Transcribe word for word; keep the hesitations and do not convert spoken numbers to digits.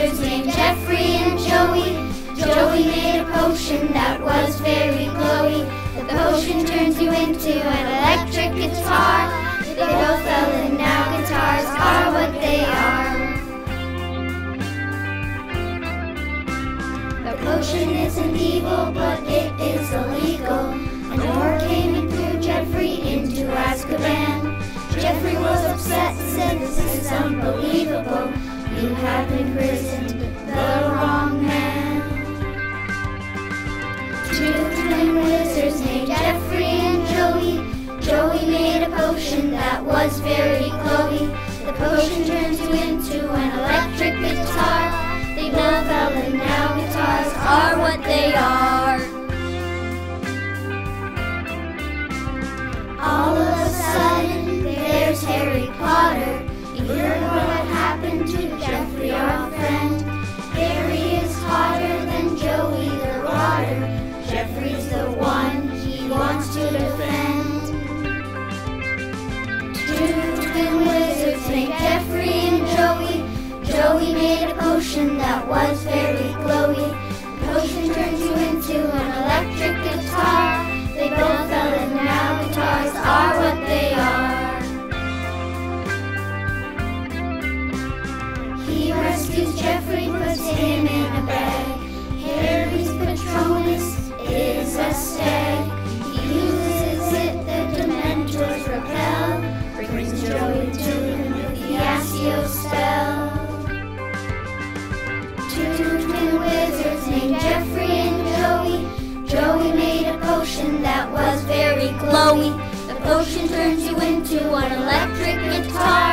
monsters named Jeffrey and Joey. Joey made a potion that was very glowy. The potion turns you into an electric guitar. They both fell in, now guitars are what they are. The potion isn't evil, but it is illegal. A door came and threw Jeffrey into Azkaban. Jeffrey was upset, said this is unbelievable. You have imprisoned the wrong man. Two twin wizards named Jeffrey and Joey. Joey made a potion that was very glowy. The potion turns you into an electric guitar. They both fell and now guitars are what they are. All of a sudden, there's Harry Potter. You heard what happened to Jeffrey, our friend. Harry is hotter than Joey the rotter. Jeffrey's the one he wants to defend. Two twin wizards named Jeffrey and Joey. Joey made a potion that was very glowy. The potion turns you into an electric guitar. They both fell in now guitars are what they are. He rescues Jeffrey, puts him in a bag. Harry's Patronus is a stag. He uses it, the Dementors repel. Brings Joey to him with the Accio spell. Two twin wizards named Jeffrey and Joey. Joey made a potion that was very glowy. The potion turns you into an electric guitar.